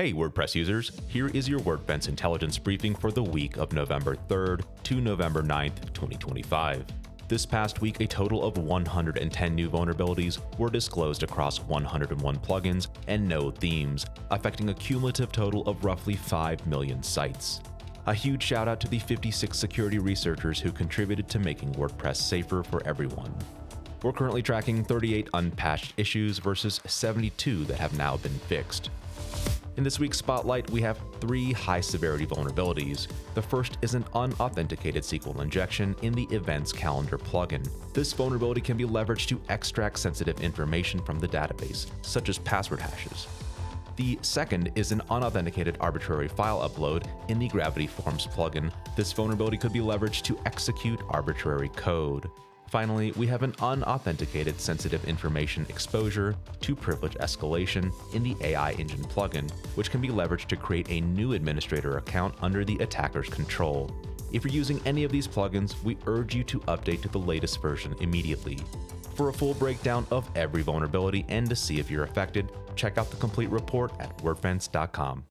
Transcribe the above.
Hey WordPress users, here is your Wordfence Intelligence briefing for the week of November 3rd to November 9th, 2025. This past week, a total of 110 new vulnerabilities were disclosed across 101 plugins and no themes, affecting a cumulative total of roughly 5 million sites. A huge shout out to the 56 security researchers who contributed to making WordPress safer for everyone. We're currently tracking 38 unpatched issues versus 72 that have now been fixed. In this week's spotlight, we have 3 high-severity vulnerabilities. The first is an unauthenticated SQL injection in the Events Calendar plugin. This vulnerability can be leveraged to extract sensitive information from the database, such as password hashes. The second is an unauthenticated arbitrary file upload in the Gravity Forms plugin. This vulnerability could be leveraged to execute arbitrary code. Finally, we have an unauthenticated sensitive information exposure to privilege escalation in the AI Engine plugin, which can be leveraged to create a new administrator account under the attacker's control. If you're using any of these plugins, we urge you to update to the latest version immediately. For a full breakdown of every vulnerability and to see if you're affected, check out the complete report at wordfence.com.